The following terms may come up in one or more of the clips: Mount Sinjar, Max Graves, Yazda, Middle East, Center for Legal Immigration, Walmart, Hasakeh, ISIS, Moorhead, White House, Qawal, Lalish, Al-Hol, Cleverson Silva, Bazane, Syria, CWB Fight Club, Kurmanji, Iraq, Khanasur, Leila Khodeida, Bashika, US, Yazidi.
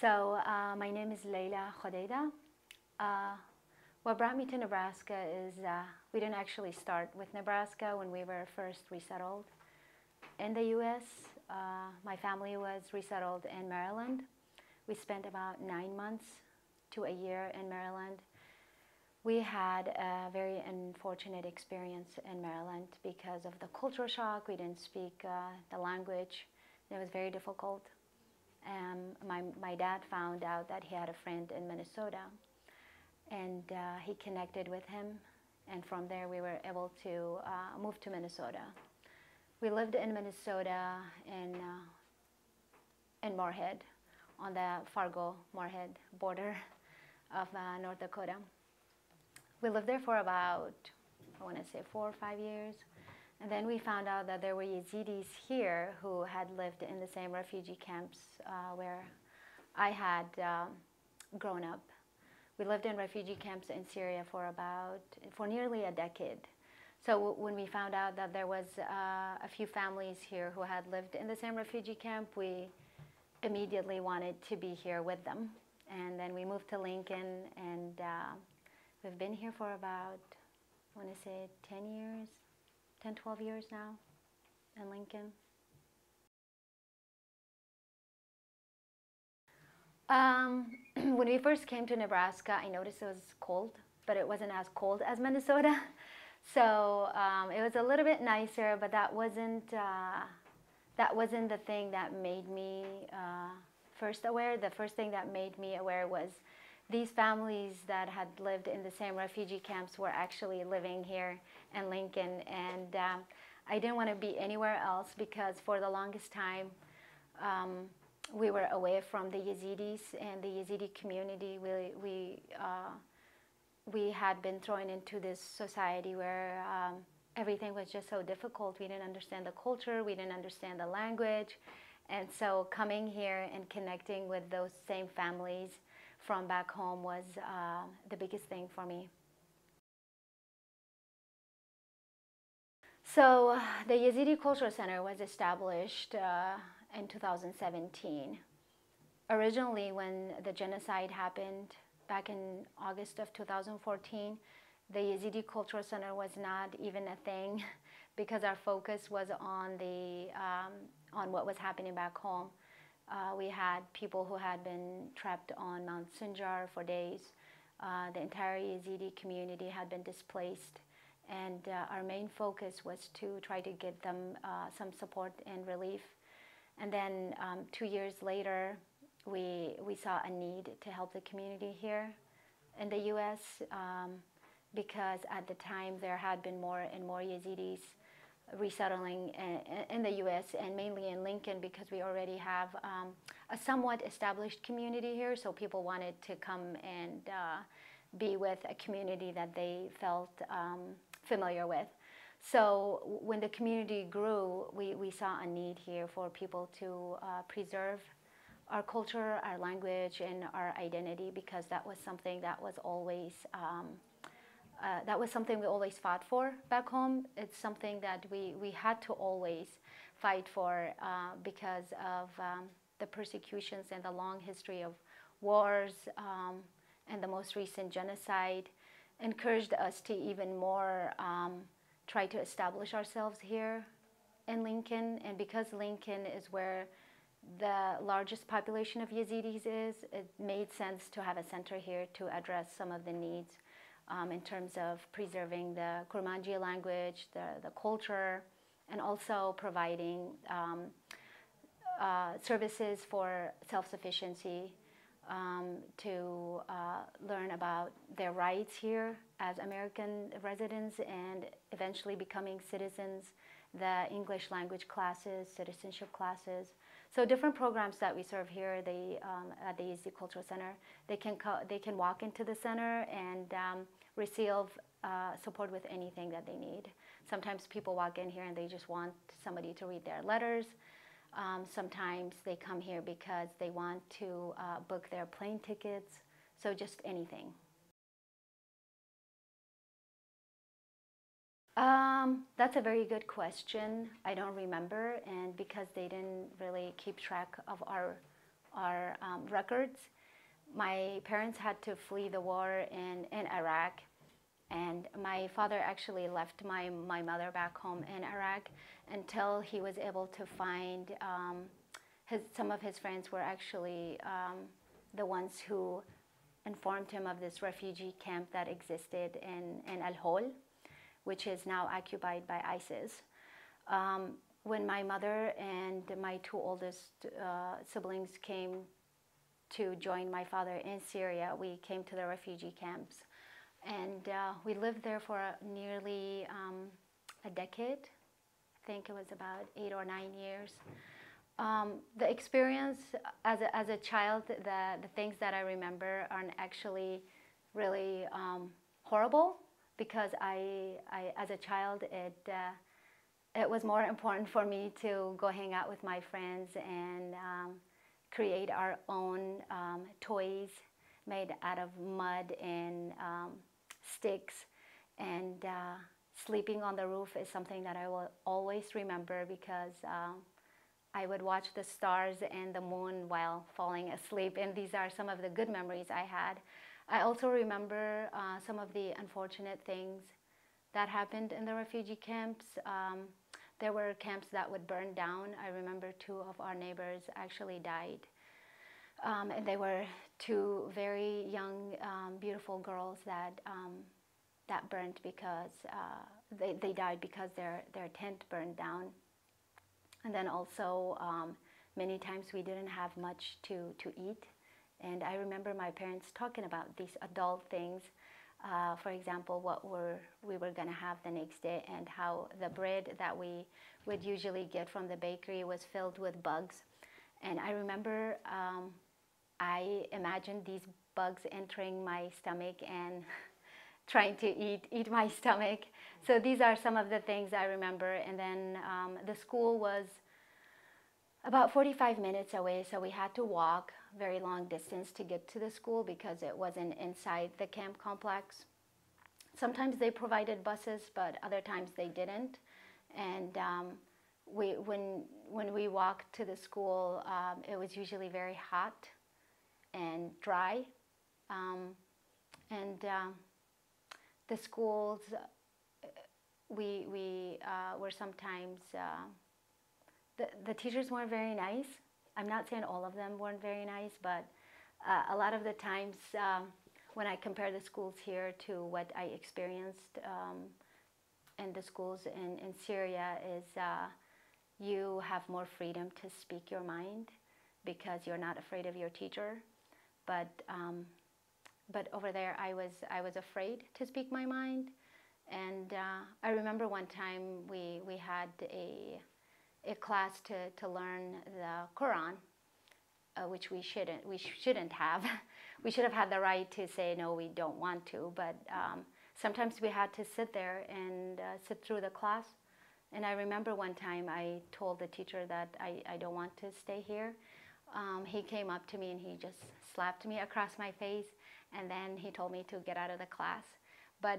So my name is Leila Khodeida. What brought me to Nebraska is we didn't actually start with Nebraska when we were first resettled in the U.S. My family was resettled in Maryland. We spent about 9 months to a year in Maryland. We had a very unfortunate experience in Maryland because of the culture shock. We didn't speak the language. It was very difficult. My dad found out that he had a friend in Minnesota, and he connected with him. And from there, we were able to move to Minnesota. We lived in Minnesota in Moorhead, on the Fargo-Moorhead border of North Dakota. We lived there for about, I want to say, 4 or 5 years. And then we found out that there were Yazidis here who had lived in the same refugee camps where I had grown up. We lived in refugee camps in Syria for nearly a decade. So when we found out that there was a few families here who had lived in the same refugee camp, we immediately wanted to be here with them. And then we moved to Lincoln, and we've been here for about, I want to say, 10 years, 10, 12 years now in Lincoln. When we first came to Nebraska, I noticed it was cold, but it wasn't as cold as Minnesota. So it was a little bit nicer, but that wasn't the thing that made me first aware. The first thing that made me aware was these families that had lived in the same refugee camps were actually living here in Lincoln. And I didn't want to be anywhere else because for the longest time, we were away from the Yazidis and the Yazidi community. We had been thrown into this society where everything was just so difficult. We didn't understand the culture, we didn't understand the language. And so coming here and connecting with those same families from back home was the biggest thing for me. So the Yazidi Cultural Center was established in 2017. Originally, when the genocide happened back in August of 2014, the Yazidi Cultural Center was not even a thing because our focus was on the on what was happening back home. We had people who had been trapped on Mount Sinjar for days. The entire Yazidi community had been displaced. And our main focus was to try to get them some support and relief. And then 2 years later, we saw a need to help the community here in the U.S. Because at the time, there had been more and more Yazidis resettling in the U.S. and mainly in Lincoln because we already have a somewhat established community here, so people wanted to come and be with a community that they felt familiar with. So when the community grew, we saw a need here for people to preserve our culture, our language, and our identity because that was something that was always something we always fought for back home. It's something that we had to always fight for because of the persecutions and the long history of wars and the most recent genocide encouraged us to even more try to establish ourselves here in Lincoln. And because Lincoln is where the largest population of Yazidis is, it made sense to have a center here to address some of the needs in terms of preserving the Kurmanji language, the culture, and also providing services for self-sufficiency to learn about their rights here as American residents and eventually becoming citizens, the English language classes, citizenship classes. So different programs that we serve here at the Yazidi Cultural Center, they can walk into the center and receive support with anything that they need. Sometimes people walk in here and they just want somebody to read their letters. Sometimes they come here because they want to book their plane tickets, so just anything. That's a very good question. I don't remember, and because they didn't really keep track of our our records. My parents had to flee the war in Iraq, and my father actually left my mother back home in Iraq until he was able to find some of his friends were actually the ones who informed him of this refugee camp that existed in Al-Hol, which is now occupied by ISIS. When my mother and my two oldest siblings came to join my father in Syria, we came to the refugee camps. And we lived there for nearly a decade. I think it was about 8 or 9 years. The experience as a child, the things that I remember are actually really horrible, because I as a child, it was more important for me to go hang out with my friends and create our own toys made out of mud and sticks. And sleeping on the roof is something that I will always remember, because I would watch the stars and the moon while falling asleep, and these are some of the good memories I had. I also remember some of the unfortunate things that happened in the refugee camps. There were camps that would burn down. I remember 2 of our neighbors actually died. And they were 2 very young, beautiful girls that burned because they died because their tent burned down. And then also, many times we didn't have much to eat. And I remember my parents talking about these adult things. For example, what we were going to have the next day, and how the bread that we would usually get from the bakery was filled with bugs. And I remember I imagined these bugs entering my stomach and trying to eat my stomach. So these are some of the things I remember. And then the school was about 45 minutes away, so we had to walk very long distance to get to the school because it wasn't inside the camp complex. Sometimes they provided buses, but other times they didn't. And when we walked to the school, it was usually very hot and dry. The schools, we were sometimes, the teachers weren't very nice. I'm not saying all of them weren't very nice, but a lot of the times when I compare the schools here to what I experienced in the schools in Syria is you have more freedom to speak your mind because you're not afraid of your teacher. But over there, I was afraid to speak my mind. And I remember one time we had a class to learn the Quran, which we shouldn't have. We should have had the right to say, no, we don't want to. But sometimes we had to sit there and sit through the class. And I remember one time I told the teacher that I don't want to stay here. He came up to me and he just slapped me across my face. And then he told me to get out of the class. But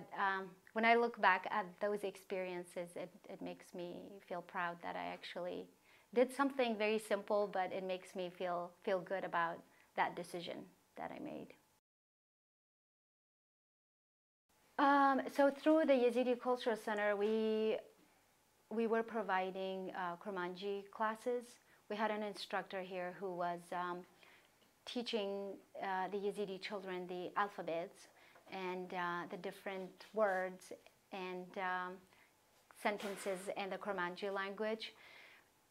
when I look back at those experiences, it makes me feel proud that I actually did something very simple, but it makes me feel good about that decision that I made. So through the Yazidi Cultural Center, we were providing Kurmanji classes. We had an instructor here who was teaching the Yazidi children the alphabets and the different words and sentences in the Kurmanji language.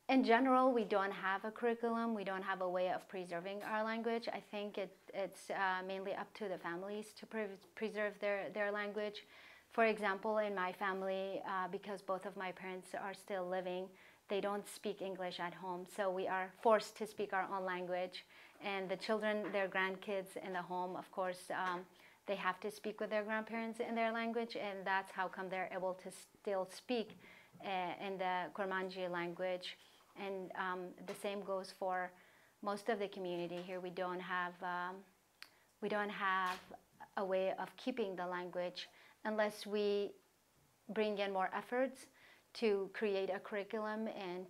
In general, we don't have a curriculum. We don't have a way of preserving our language. I think it's mainly up to the families to preserve their language. For example, in my family, because both of my parents are still living, they don't speak English at home, so we are forced to speak our own language. And the children, their grandkids in the home, of course, they have to speak with their grandparents in their language, and that's how come they're able to still speak in the Kurmanji language. And the same goes for most of the community here. We don't have a way of keeping the language unless we bring in more efforts to create a curriculum and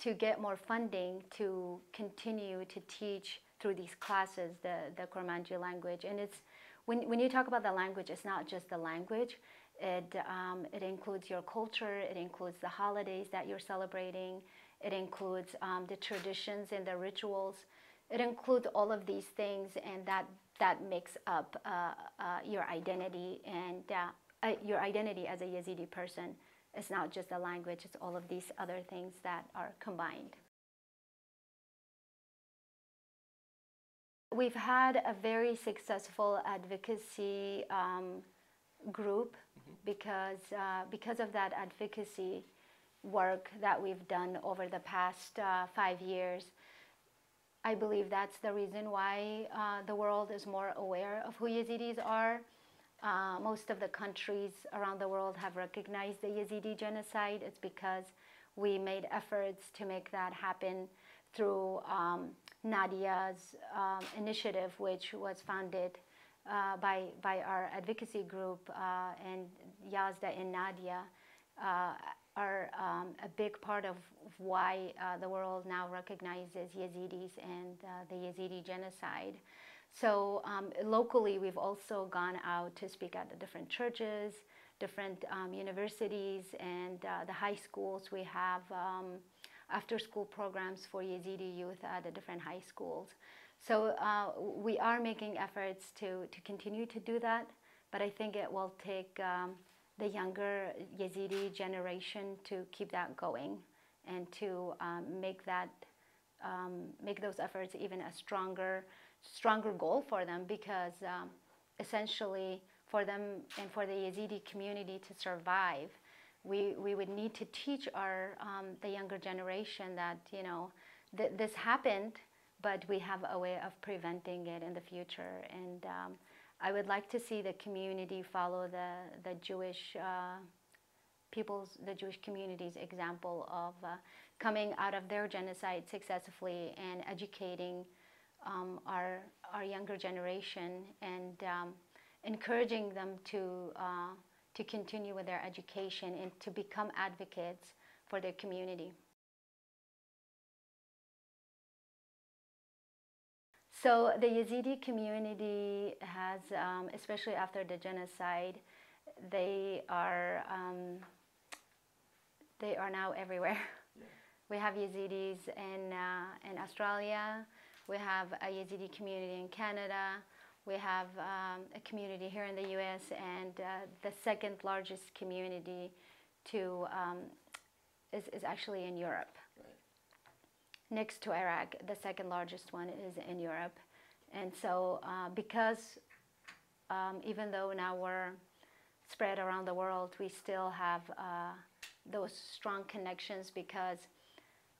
to get more funding to continue to teach through these classes the Kurmanji language. And it's when you talk about the language, it's not just the language. It includes your culture, it includes the holidays that you're celebrating, it includes the traditions and the rituals. It includes all of these things, and that makes up your identity, and your identity as a Yazidi person. It's not just the language, it's all of these other things that are combined. We've had a very successful advocacy group because of that advocacy work that we've done over the past 5 years. I believe that's the reason why the world is more aware of who Yazidis are. Most of the countries around the world have recognized the Yazidi genocide. It's because we made efforts to make that happen through Nadia's initiative, which was founded by our advocacy group, and Yazda and Nadia are a big part of why the world now recognizes Yazidis and the Yazidi genocide. So locally, we've also gone out to speak at the different churches, different universities, and the high schools. We have after-school programs for Yazidi youth at the different high schools. So we are making efforts to continue to do that, but I think it will take the younger Yazidi generation to keep that going and to make those efforts even a stronger goal for them, because essentially for them and for the Yazidi community to survive, we would need to teach the younger generation that, you know, this happened, but we have a way of preventing it in the future. And I would like to see the community follow the Jewish the Jewish community's example of coming out of their genocide successfully and educating our younger generation, and encouraging them to continue with their education and to become advocates for their community. So the Yazidi community has, especially after the genocide, they are now everywhere. Yeah. We have Yazidis in Australia. We have a Yazidi community in Canada. We have a community here in the U.S. and the second largest community is actually in Europe. Next to Iraq, the second largest one is in Europe. And so because even though now we're spread around the world, we still have those strong connections because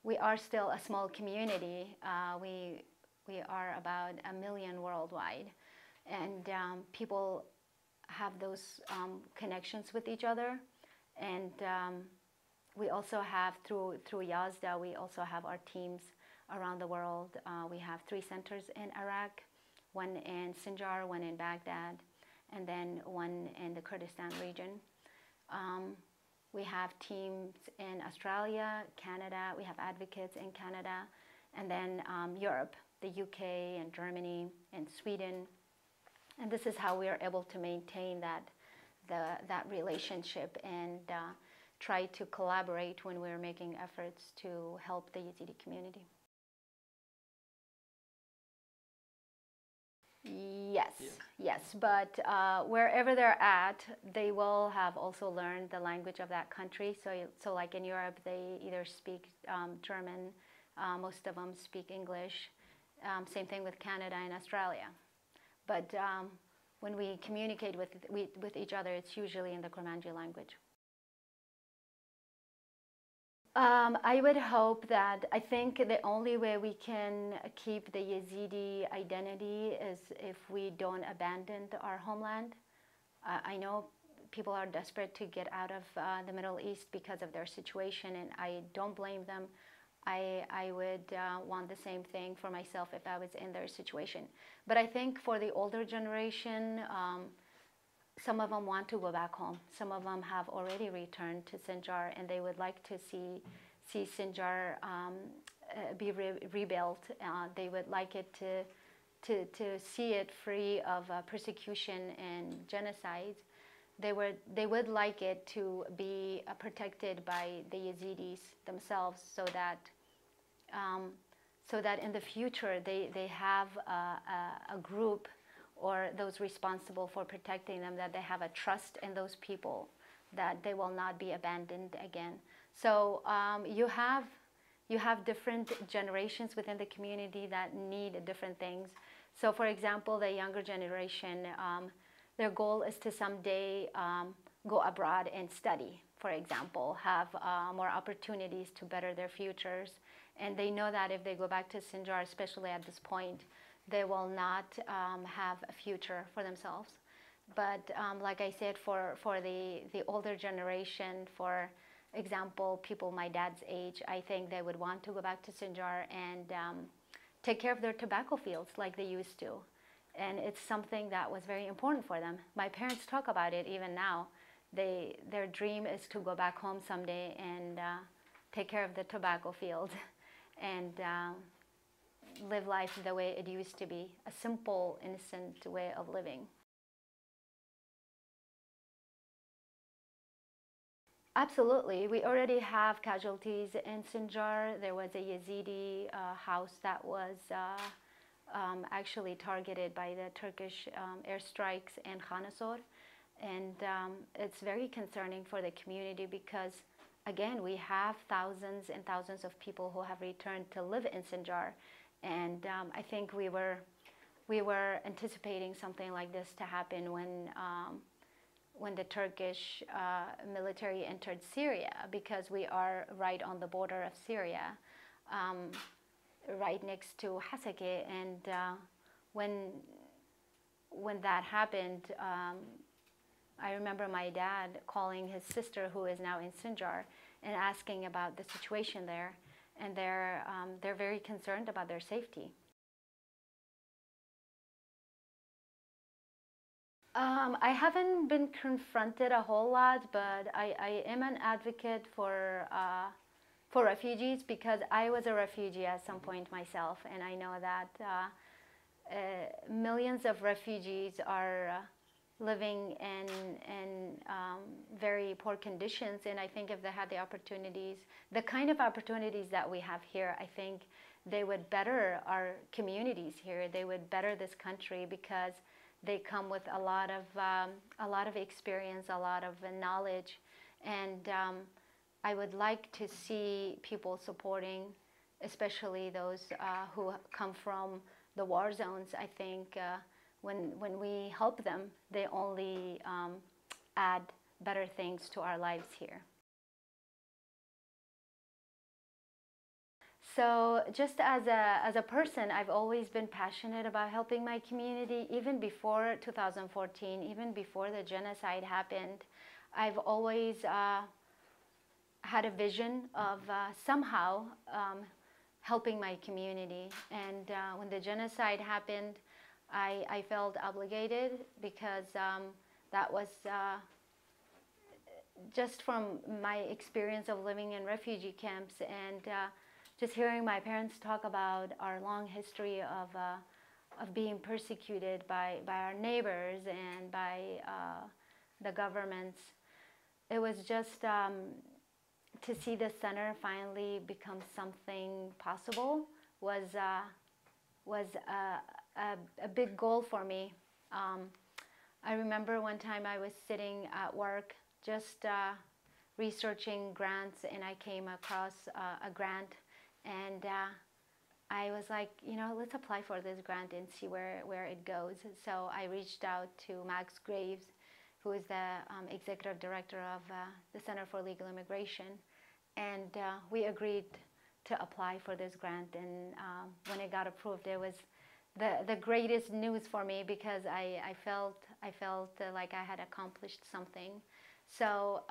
we are still a small community. We are about 1 million worldwide. And people have those connections with each other. And we also have, through Yazda, we also have our teams around the world. We have 3 centers in Iraq, one in Sinjar, one in Baghdad, and then one in the Kurdistan region. We have teams in Australia, Canada. We have advocates in Canada, and then Europe, the UK and Germany and Sweden. And this is how we are able to maintain that relationship and try to collaborate when we're making efforts to help the Yazidi community. Yes, yeah. Yes, but wherever they're at, they will have also learned the language of that country. So like in Europe, they either speak German, most of them speak English. Same thing with Canada and Australia. But when we communicate with each other, it's usually in the Kurmanji language. I would hope that, I think the only way we can keep the Yazidi identity is if we don't abandon our homeland. I know people are desperate to get out of the Middle East because of their situation, and I don't blame them. I would want the same thing for myself if I was in their situation. But I think for the older generation, some of them want to go back home. Some of them have already returned to Sinjar, and they would like to see see Sinjar be rebuilt. They would like it to see it free of persecution and genocide. They would like it to be protected by the Yazidis themselves, so that in the future they have a group or those responsible for protecting them, that they have a trust in those people, that they will not be abandoned again. So you have different generations within the community that need different things. So for example, the younger generation, their goal is to someday go abroad and study, for example, have more opportunities to better their futures. And they know that if they go back to Sinjar, especially at this point, they will not have a future for themselves. But like I said, for the older generation, for example, people my dad's age, I think they would want to go back to Sinjar and take care of their tobacco fields like they used to. And it's something that was very important for them. My parents talk about it even now. Their dream is to go back home someday and take care of the tobacco field and live life the way it used to be, a simple, innocent way of living. Absolutely. We already have casualties in Sinjar. There was a Yazidi house that was actually targeted by the Turkish airstrikes in Khanasur. And it's very concerning for the community because, again, we have thousands and thousands of people who have returned to live in Sinjar. And I think we were anticipating something like this to happen when the Turkish military entered Syria, because we are right on the border of Syria, right next to Hasakeh. And when that happened, I remember my dad calling his sister, who is now in Sinjar, and asking about the situation there. And they're very concerned about their safety. I haven't been confronted a whole lot, but I am an advocate for refugees, because I was a refugee at some point myself, and I know that millions of refugees are living in very poor conditions, and I think if they had the opportunities, the kind of opportunities that we have here, I think they would better our communities here. They would better this country, because they come with a lot of experience, a lot of knowledge, and I would like to see people supporting, especially those who come from the war zones. I think when we help them, they only add better things to our lives here. So just as a person, I've always been passionate about helping my community. Even before 2014, even before the genocide happened, I've always had a vision of somehow helping my community. And when the genocide happened, I felt obligated, because that was just from my experience of living in refugee camps, and just hearing my parents talk about our long history of being persecuted by our neighbors and by the governments. It was just to see the center finally become something possible was a big goal for me. I remember one time I was sitting at work just researching grants, and I came across a grant, and I was like, you know, let's apply for this grant and see where it goes. So I reached out to Max Graves, who is the executive director of the Center for Legal Immigration, and we agreed to apply for this grant. And when it got approved, it was the greatest news for me, because I felt like I had accomplished something. So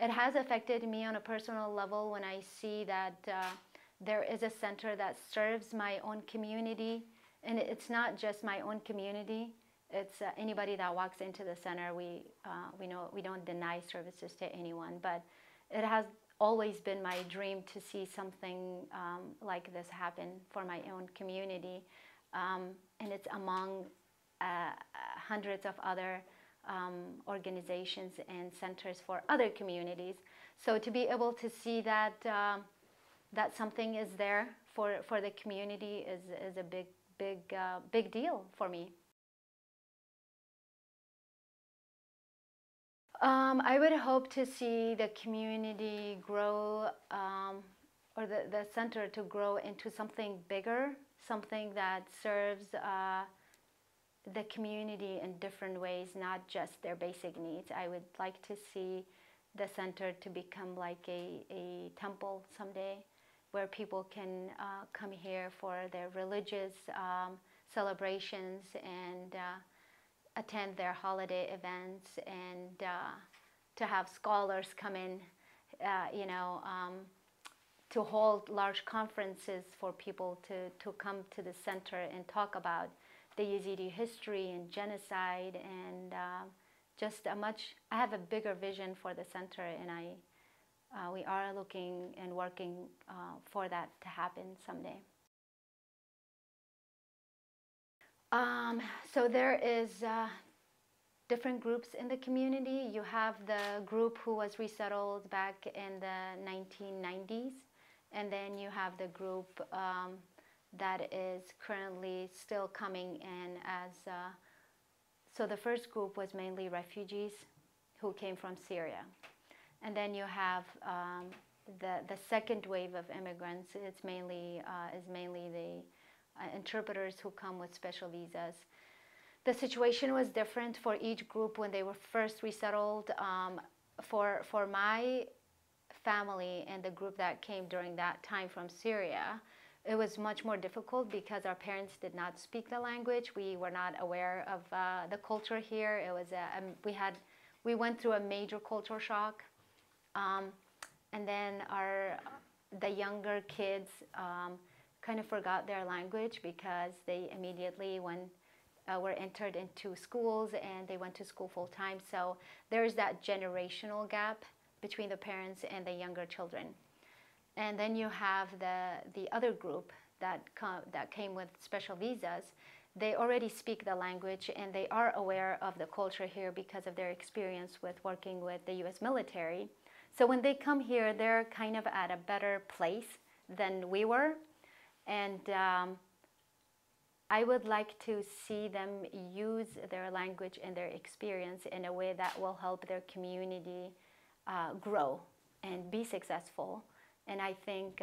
it has affected me on a personal level when I see that there is a center that serves my own community. And it's not just my own community, it's anybody that walks into the center. We know we don't deny services to anyone, but it has always been my dream to see something like this happen for my own community. And it's among hundreds of other organizations and centers for other communities. So to be able to see that, that something is there for the community is a big deal for me. I would hope to see the community grow, or the center to grow into something bigger, something that serves the community in different ways, not just their basic needs. I would like to see the center to become like a temple someday, where people can come here for their religious celebrations and attend their holiday events, and to have scholars come in, to hold large conferences for people to come to the center and talk about the Yazidi history and genocide, and just a much, I have a bigger vision for the center, and we are looking and working for that to happen someday. So there is different groups in the community. You have the group who was resettled back in the 1990s, and then you have the group that is currently still coming in as, so the first group was mainly refugees who came from Syria. And then you have the second wave of immigrants. It's mainly the interpreters who come with special visas. The situation was different for each group when they were first resettled. For my family and the group that came during that time from Syria, it was much more difficult because our parents did not speak the language. We were not aware of the culture here. It was we went through a major culture shock. And then the younger kids kind of forgot their language, because they immediately were entered into schools and they went to school full time. So there's that generational gap between the parents and the younger children. And then you have the other group that came with special visas. They already speak the language and they are aware of the culture here because of their experience with working with the U.S. military. So when they come here, they're kind of at a better place than we were. And I would like to see them use their language and their experience in a way that will help their community grow and be successful. And I think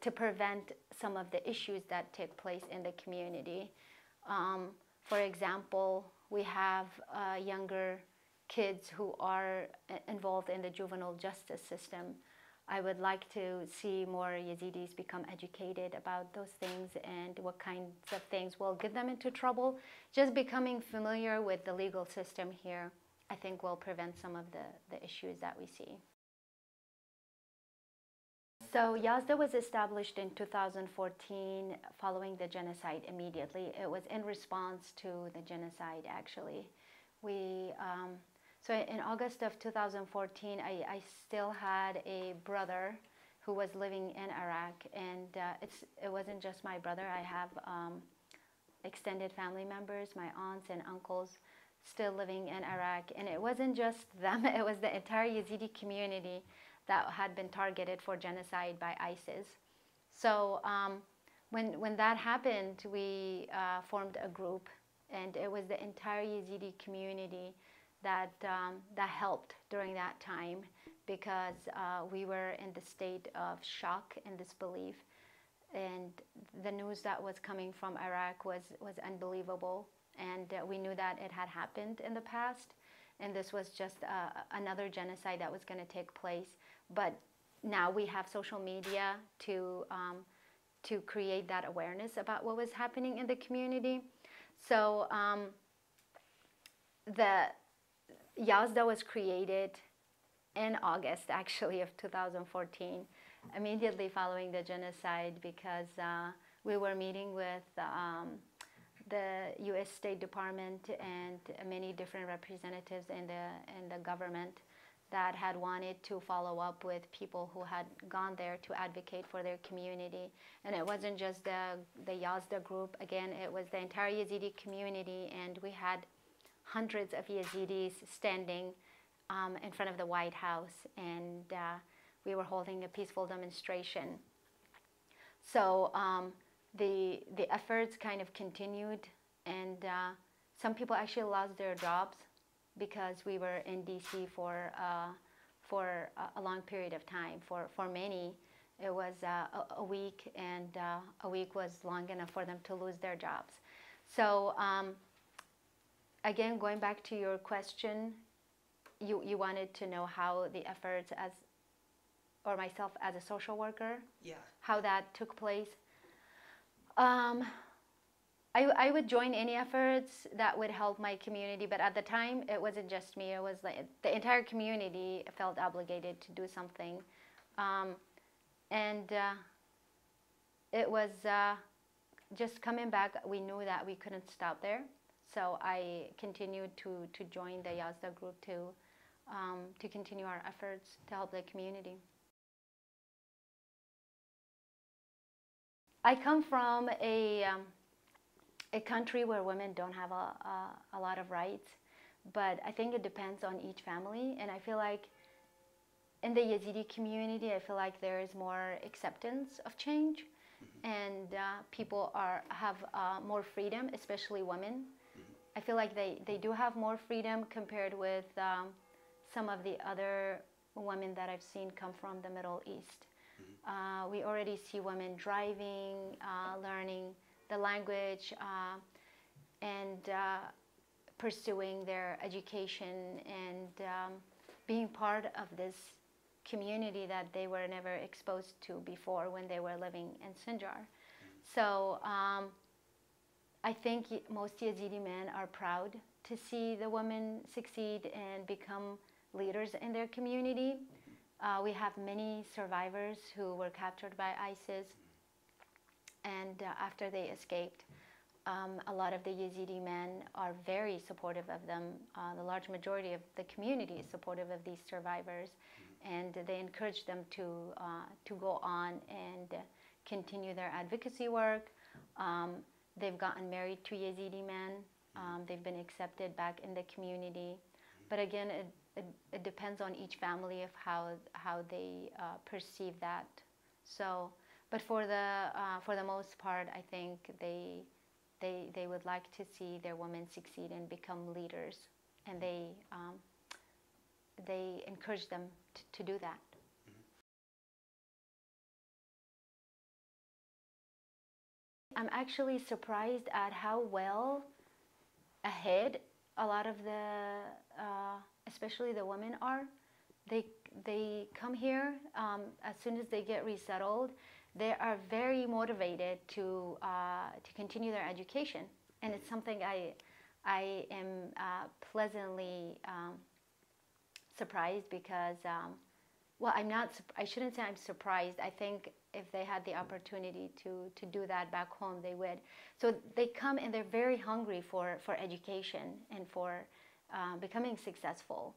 to prevent some of the issues that take place in the community. For example, we have younger kids who are involved in the juvenile justice system. I would like to see more Yazidis become educated about those things and what kinds of things will get them into trouble. Just becoming familiar with the legal system here, I think, will prevent some of the issues that we see. So Yazda was established in 2014 following the genocide immediately. It was in response to the genocide, actually. We so in August of 2014, I still had a brother who was living in Iraq, and it wasn't just my brother. I have extended family members, my aunts and uncles, still living in Iraq, and it wasn't just them. It was the entire Yazidi community that had been targeted for genocide by ISIS. So when that happened, we formed a group, and it was the entire Yazidi community that helped during that time, because we were in the state of shock and disbelief, and the news that was coming from Iraq was unbelievable, and we knew that it had happened in the past, and this was just another genocide that was going to take place. But now we have social media to create that awareness about what was happening in the community. So the Yazda was created in August, actually, of 2014, immediately following the genocide, because we were meeting with the U.S. State Department and many different representatives in the government that had wanted to follow up with people who had gone there to advocate for their community. And it wasn't just the Yazda group. Again, it was the entire Yazidi community, and we had hundreds of Yazidis standing in front of the White House, and we were holding a peaceful demonstration. So the efforts kind of continued, and some people actually lost their jobs because we were in DC for a long period of time. For many, it was a week, and a week was long enough for them to lose their jobs. So again, going back to your question, you wanted to know how the efforts as, or myself as a social worker, yeah, how that took place. I would join any efforts that would help my community, but at the time, it wasn't just me. It was like the entire community felt obligated to do something. It was just coming back, we knew that we couldn't stop there. So I continued to join the Yazda group to continue our efforts to help the community. I come from a country where women don't have a lot of rights, but I think it depends on each family. And I feel like in the Yazidi community, I feel like there is more acceptance of change, and people have more freedom, especially women. I feel like they do have more freedom compared with some of the other women that I've seen come from the Middle East. We already see women driving, learning the language, and pursuing their education, and being part of this community that they were never exposed to before when they were living in Sinjar. So I think most Yazidi men are proud to see the women succeed and become leaders in their community. We have many survivors who were captured by ISIS, and after they escaped, a lot of the Yazidi men are very supportive of them. The large majority of the community is supportive of these survivors, and they encourage them to go on and continue their advocacy work. They've gotten married to Yazidi men. They've been accepted back in the community. But again, it depends on each family of how they perceive that. So, but for the most part, I think they would like to see their women succeed and become leaders, and they encourage them to do that. I'm actually surprised at how well ahead a lot of the, especially the women are. They come here as soon as they get resettled. They are very motivated to continue their education, and it's something I am pleasantly surprised because, well, I shouldn't say I'm surprised. I think if they had the opportunity to do that back home, they would. So they come and they're very hungry for education and for becoming successful.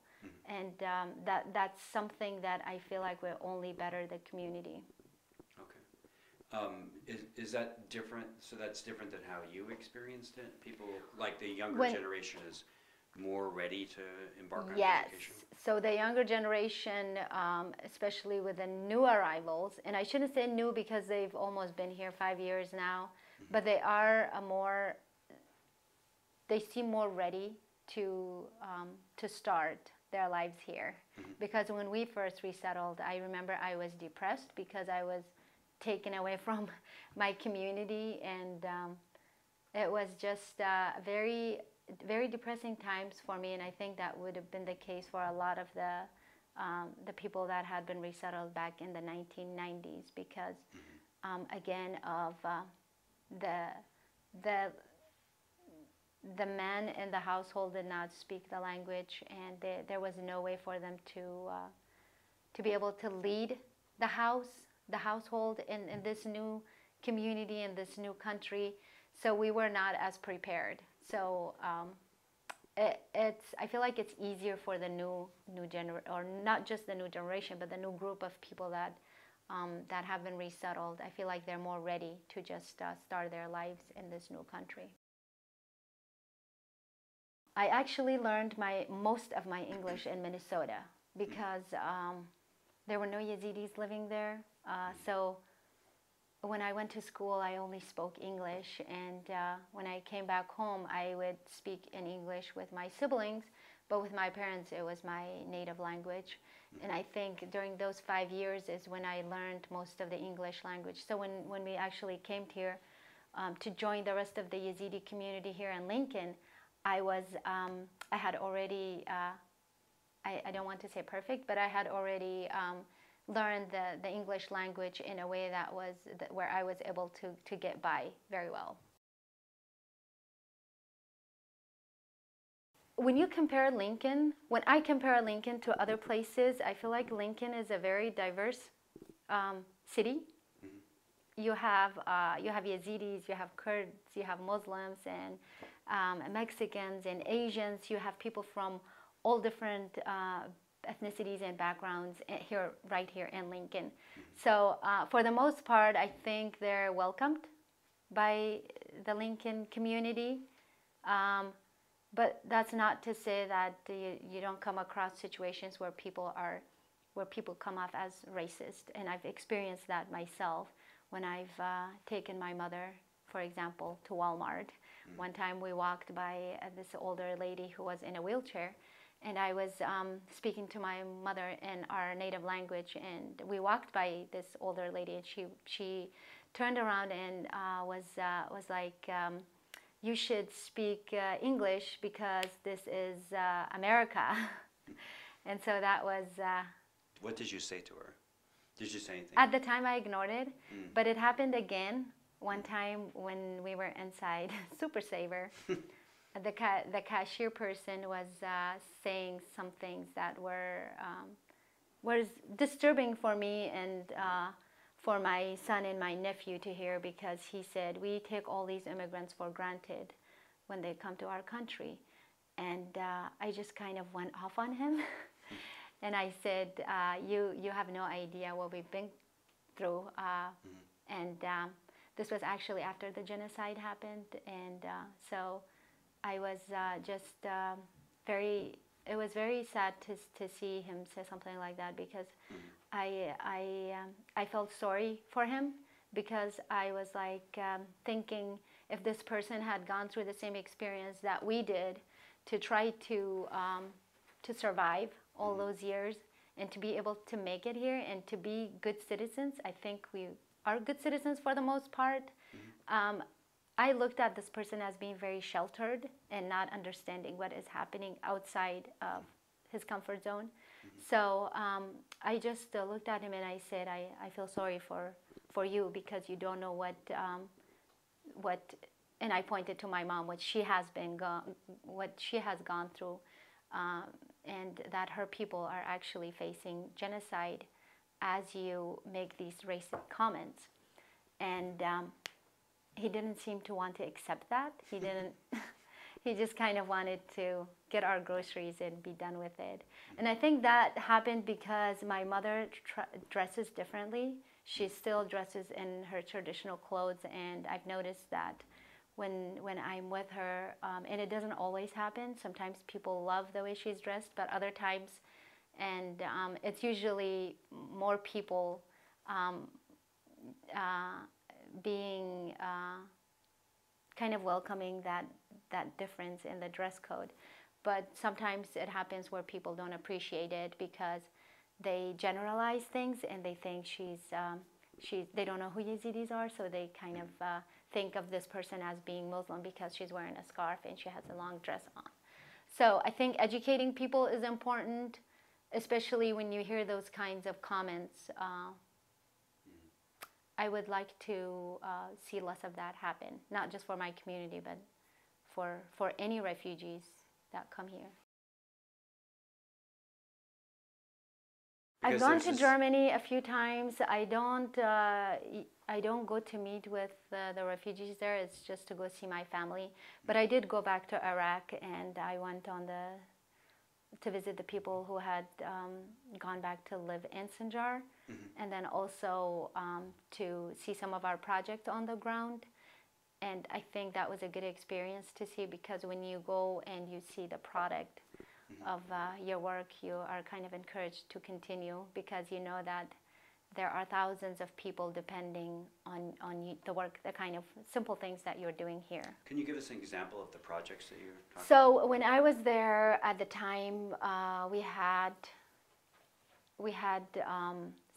And that's something that I feel like will only better the community. Is that different? So that's different than how you experienced it? People, like the younger generation is more ready to embark on education? Yes, so the younger generation, especially with the new arrivals, and I shouldn't say new because they've almost been here 5 years now, but they are they seem more ready to start their lives here. Because when we first resettled, I remember I was depressed because I was taken away from my community, and it was just very, very depressing times for me, and I think that would have been the case for a lot of the people that had been resettled back in the 1990s because, again, of the men in the household did not speak the language, and there was no way for them to be able to lead the household in this new community, in this new country. So we were not as prepared. So I feel like it's easier for the new generation, or not just the new generation, but the new group of people that that have been resettled. I feel like they're more ready to just start their lives in this new country. I actually learned most of my English in Minnesota because there were no Yazidis living there. So when I went to school, I only spoke English. And when I came back home, I would speak in English with my siblings. But with my parents, it was my native language. And I think during those 5 years is when I learned most of the English language. So when we actually came here to join the rest of the Yazidi community here in Lincoln, I had already, I don't want to say perfect, but I had already learned the English language in a way that was, where I was able to get by very well. When you compare Lincoln, when I compare Lincoln to other places, I feel like Lincoln is a very diverse city. You have Yazidis, you have Kurds, you have Muslims, and Mexicans and Asians. You have people from all different ethnicities and backgrounds here, right here in Lincoln. So for the most part, I think they're welcomed by the Lincoln community. But that's not to say that you don't come across situations where people come off as racist, and I've experienced that myself when I've taken my mother, for example, to Walmart. One time we walked by this older lady who was in a wheelchair, and I was speaking to my mother in our native language, and we walked by this older lady, and she turned around and was like, you should speak English because this is America. And so that was... What did you say to her? Did you say anything? At the time I ignored it, but it happened again. One time when we were inside Super Saver, the cashier person was saying some things that were disturbing for me and for my son and my nephew to hear, because he said, we take all these immigrants for granted when they come to our country. And I just kind of went off on him. And I said, you have no idea what we've been through. This was actually after the genocide happened, and so I was just very. It was very sad to see him say something like that, because I felt sorry for him, because I was like thinking, if this person had gone through the same experience that we did, to try to survive all those years and to be able to make it here and to be good citizens. I think we are good citizens for the most part. I looked at this person as being very sheltered and not understanding what is happening outside of his comfort zone. So I just looked at him and I said, I feel sorry for you, because you don't know and I pointed to my mom, what she has gone through, and that her people are actually facing genocide as you make these racist comments. And he didn't seem to want to accept that. He didn't, he just kind of wanted to get our groceries and be done with it. And I think that happened because my mother dresses differently. She still dresses in her traditional clothes, and I've noticed that when I'm with her, and it doesn't always happen. Sometimes people love the way she's dressed, but other times, and it's usually more people being kind of welcoming that difference in the dress code. But sometimes it happens where people don't appreciate it because they generalize things, and they think they don't know who Yazidis are, so they kind of think of this person as being Muslim because she's wearing a scarf and she has a long dress on. So I think educating people is important, especially when you hear those kinds of comments. I would like to see less of that happen, not just for my community, but for any refugees that come here. I've gone to Germany a few times. I don't go to meet with the refugees there. It's just to go see my family. But I did go back to Iraq, and I went to visit the people who had gone back to live in Sinjar, and then also to see some of our projects on the ground. And I think that was a good experience to see, because when you go and you see the product of your work, you are kind of encouraged to continue, because you know that there are thousands of people depending on the work, the kind of simple things that you're doing here. Can you give us an example of the projects that you're talking about? So when I was there at the time, we had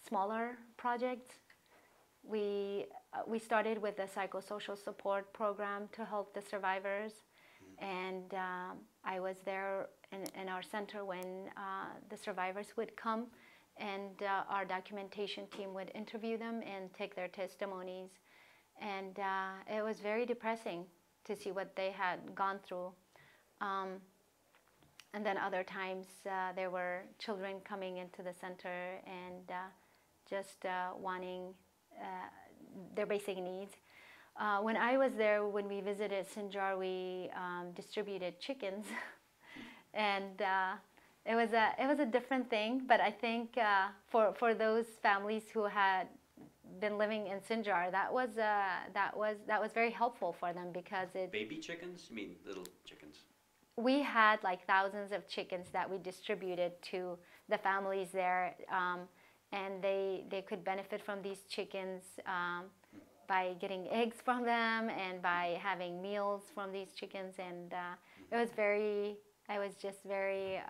smaller projects. We started with a psychosocial support program to help the survivors. And I was there in our center when the survivors would come, and our documentation team would interview them and take their testimonies. And it was very depressing to see what they had gone through. And then other times there were children coming into the center and just wanting their basic needs. When I was there, when we visited Sinjar, we distributed chickens, and it was a different thing. But I think for those families who had been living in Sinjar, that was very helpful for them, because it— Baby chickens? You mean little chickens? We had like thousands of chickens that we distributed to the families there, and they could benefit from these chickens. By getting eggs from them and by having meals from these chickens. And it was just very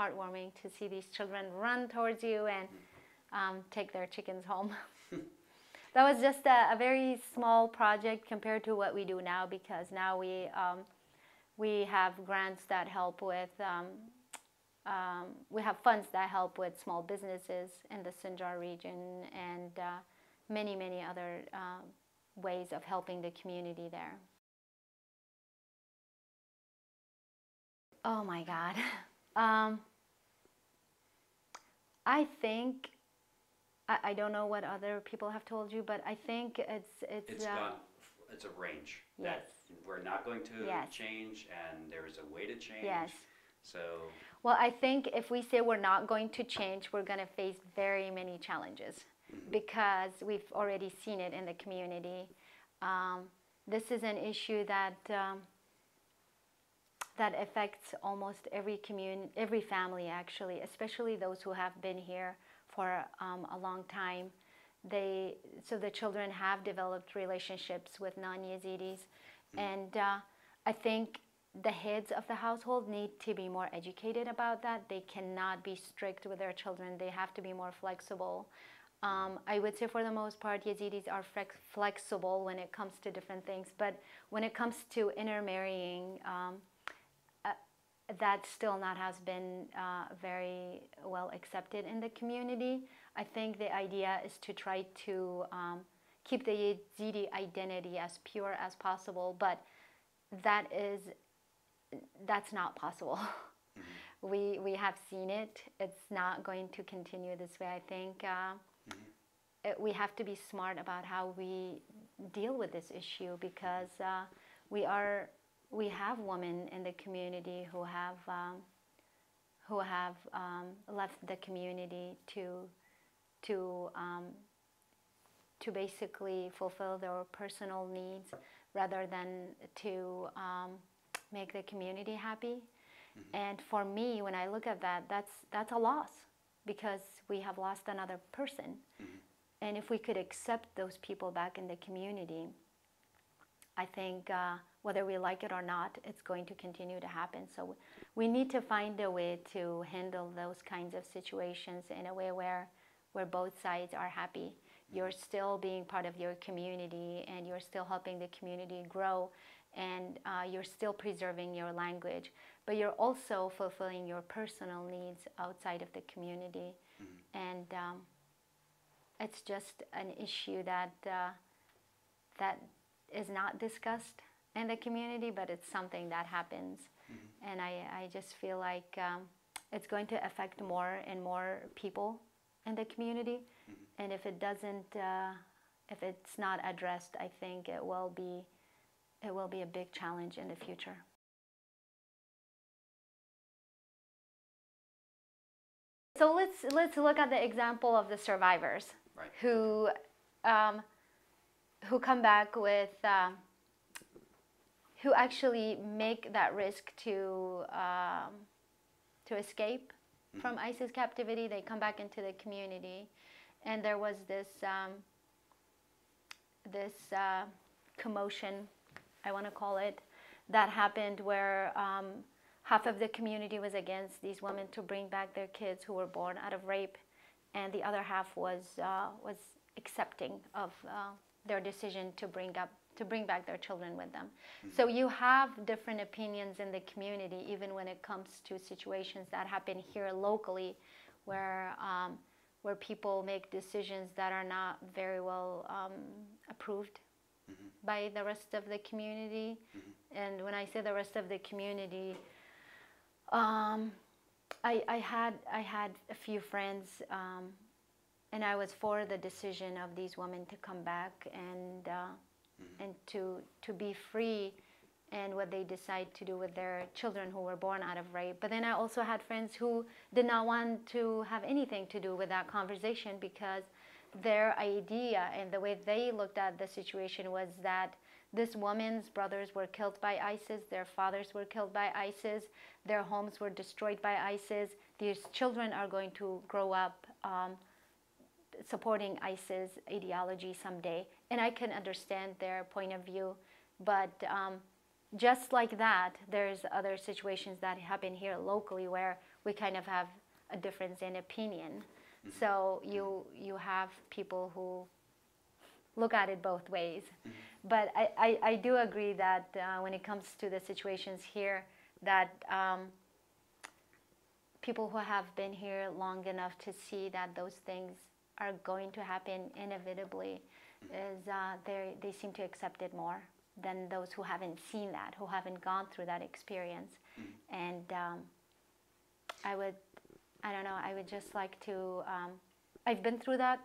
heartwarming to see these children run towards you and take their chickens home. That was just a very small project compared to what we do now, because now we have grants that help with, we have funds that help with small businesses in the Sinjar region, and many, many other ways of helping the community there. Oh my God. I think, I don't know what other people have told you, but I think it's a range. Yes. That we're not going to change, and there is a way to change. Yes. So. Well, I think if we say we're not going to change, we're going to face very many challenges, because we've already seen it in the community. This is an issue that that affects almost every family, actually, especially those who have been here for a long time. So the children have developed relationships with non-Yazidis, and I think the heads of the household need to be more educated about that. They cannot be strict with their children. They have to be more flexible. I would say for the most part, Yazidis are flexible when it comes to different things, but when it comes to intermarrying, that still has not been very well accepted in the community. I think the idea is to try to keep the Yazidi identity as pure as possible, but that's not possible. We have seen it. It's not going to continue this way, I think. We have to be smart about how we deal with this issue, because we have women in the community who have left the community to basically fulfill their personal needs rather than to make the community happy. And for me, when I look at that, that's a loss, because we have lost another person. And if we could accept those people back in the community, I think whether we like it or not, it's going to continue to happen. So we need to find a way to handle those kinds of situations in a way where both sides are happy. You're still being part of your community, and you're still helping the community grow, and you're still preserving your language, but you're also fulfilling your personal needs outside of the community. And it's just an issue that that is not discussed in the community, but it's something that happens. And I just feel like it's going to affect more and more people in the community. Mm-hmm. And if it doesn't, if it's not addressed, I think it will be a big challenge in the future. So let's look at the example of the survivors, right, who come back with who actually make that risk to escape mm-hmm. from ISIS captivity. They come back into the community, and there was this this commotion, I want to call it, that happened where. Half of the community was against these women to bring back their kids who were born out of rape, and the other half was accepting of their decision to bring back their children with them. Mm-hmm. So you have different opinions in the community, even when it comes to situations that happen here locally, where people make decisions that are not very well approved mm-hmm. by the rest of the community. Mm-hmm. And when I say the rest of the community, I had a few friends, and I was for the decision of these women to come back and to be free, and what they decide to do with their children who were born out of rape. But then I also had friends who did not want to have anything to do with that conversation, because their idea and the way they looked at the situation was that this woman's brothers were killed by ISIS, their fathers were killed by ISIS, their homes were destroyed by ISIS, these children are going to grow up supporting ISIS ideology someday. And I can understand their point of view, but just like that, there's other situations that happen here locally where we kind of have a difference in opinion. Mm-hmm. So you have people who look at it both ways. Mm-hmm. But I do agree that when it comes to the situations here, that people who have been here long enough to see that those things are going to happen inevitably, mm-hmm. is they seem to accept it more than those who haven't seen that, who haven't gone through that experience. Mm-hmm. And I would just like to, I've been through that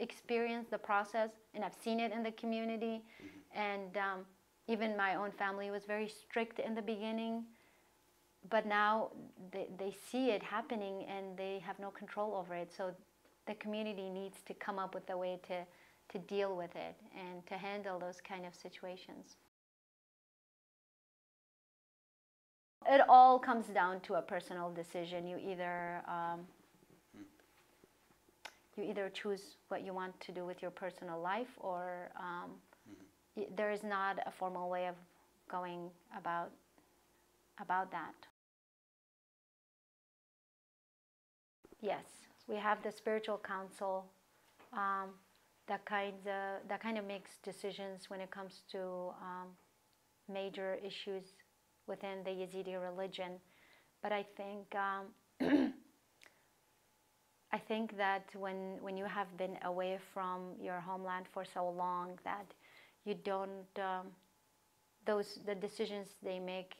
experience, the process, and I've seen it in the community. Mm-hmm. And even my own family was very strict in the beginning, but now they see it happening and they have no control over it. So the community needs to come up with a way to deal with it and to handle those kind of situations. It all comes down to a personal decision. You either choose what you want to do with your personal life, or mm-hmm. there is not a formal way of going about that. Yes, we have the spiritual council that kind of makes decisions when it comes to major issues within the Yazidi religion. But I think. I think that when you have been away from your homeland for so long that you don't, the decisions they make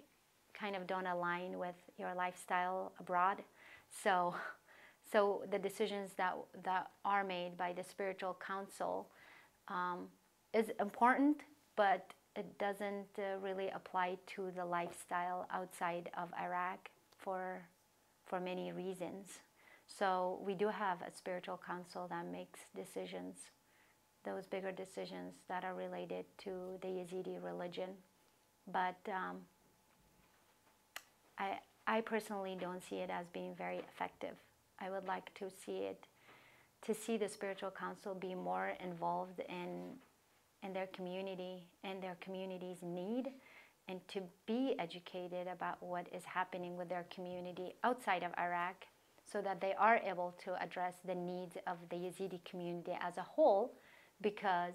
kind of don't align with your lifestyle abroad. So the decisions that are made by the spiritual council is important, but it doesn't really apply to the lifestyle outside of Iraq for many reasons. So we do have a spiritual council that makes decisions, those bigger decisions that are related to the Yazidi religion. But I personally don't see it as being very effective. I would like to see the spiritual council be more involved in their community and their community's need, and to be educated about what is happening with their community outside of Iraq, so that they are able to address the needs of the Yazidi community as a whole, because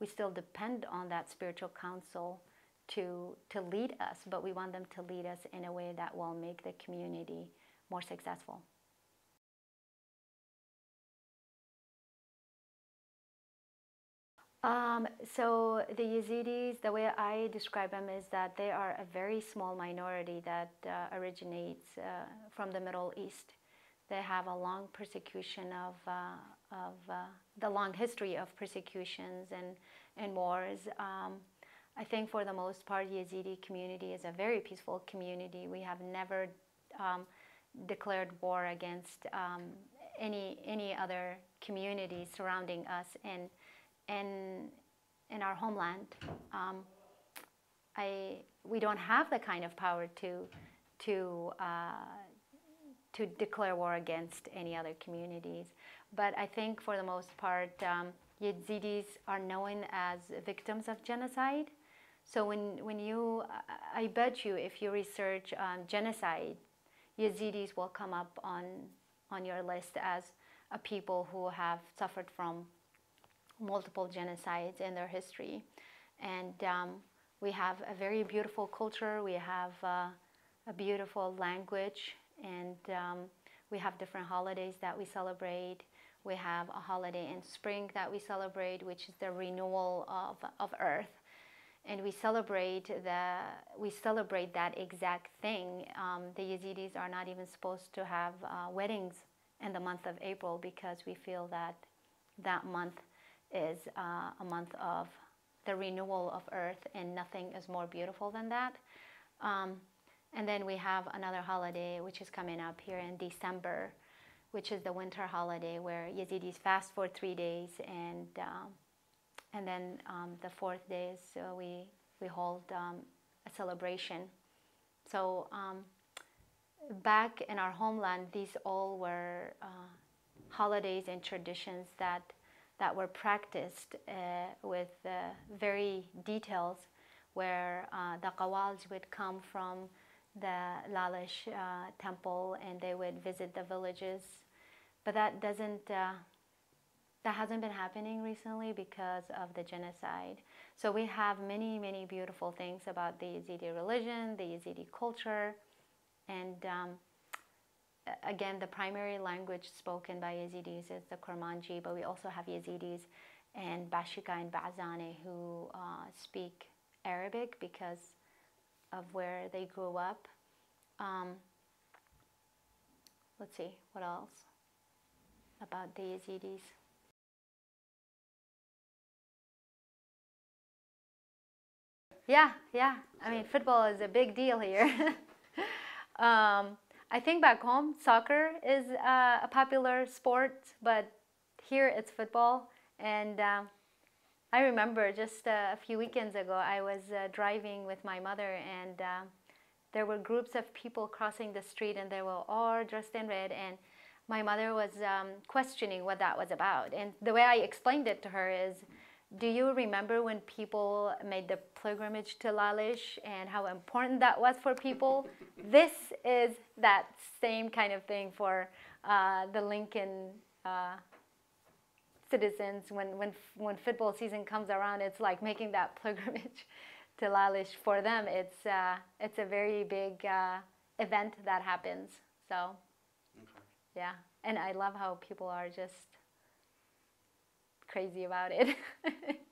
we still depend on that spiritual council to lead us, but we want them to lead us in a way that will make the community more successful. So the Yazidis, the way I describe them is that they are a very small minority that originates from the Middle East. They have a long persecution the long history of persecutions and wars. I think for the most part, Yazidi community is a very peaceful community. We have never declared war against any other community surrounding us in our homeland. We don't have the kind of power to declare war against any other communities. But I think for the most part, Yazidis are known as victims of genocide. So when you, I bet you if you research genocide, Yazidis will come up on your list as a people who have suffered from multiple genocides in their history. And we have a very beautiful culture, we have a beautiful language, and we have different holidays that we celebrate. We have a holiday in spring that we celebrate, which is the renewal of Earth, and we celebrate that exact thing. The Yazidis are not even supposed to have weddings in the month of April because we feel that that month is a month of the renewal of Earth, and nothing is more beautiful than that. And then we have another holiday which is coming up here in December, which is the winter holiday where Yazidis fast for 3 days, and then the fourth day is we hold a celebration. So back in our homeland, these all were holidays and traditions that were practiced with very details, where the Qawals would come from the Lalish temple and they would visit the villages. But that hasn't been happening recently because of the genocide. So we have many, many beautiful things about the Yazidi religion, the Yazidi culture, and again, the primary language spoken by Yazidis is the Kurmanji, but we also have Yazidis in Bashika and Bazane who speak Arabic because of where they grew up. Let's see, what else about the Yazidis? Yeah, I mean, football is a big deal here. I think back home, soccer is a popular sport, but here it's football. And I remember just a few weekends ago, I was driving with my mother, and there were groups of people crossing the street, and they were all dressed in red, and my mother was questioning what that was about. And the way I explained it to her is, do you remember when people made the pilgrimage to Lalish and how important that was for people? This is that same kind of thing for the Lincoln citizens. When football season comes around, it's like making that pilgrimage to Lalish. For them, it's a very big event that happens. So, okay. Yeah, and I love how people are just crazy about it.